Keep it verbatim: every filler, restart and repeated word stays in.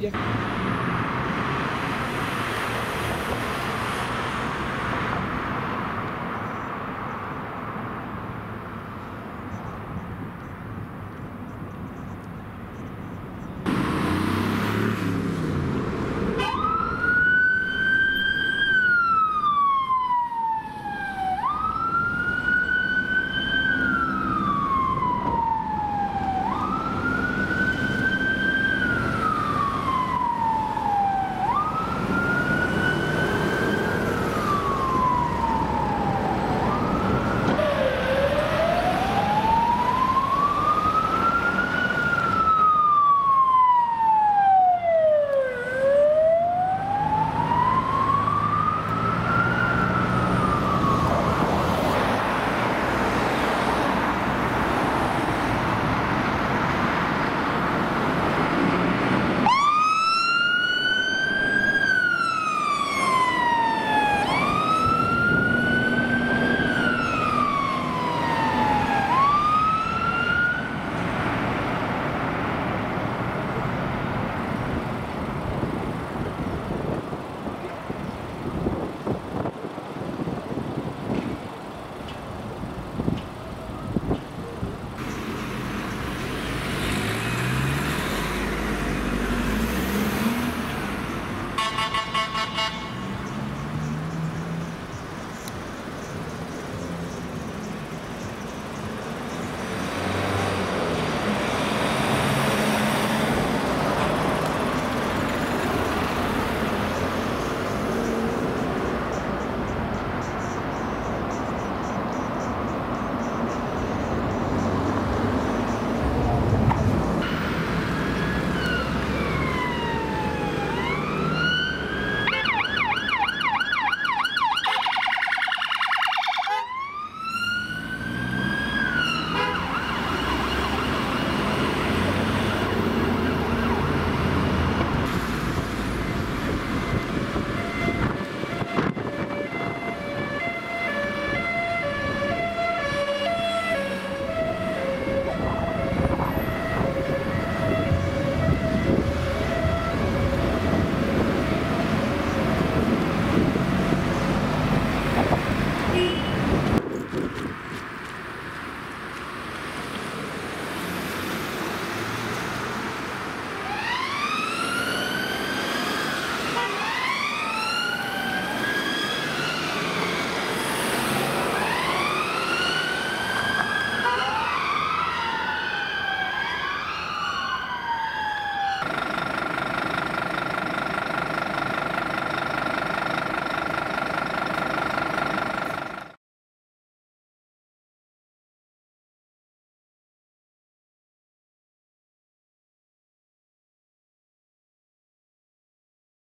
Yep.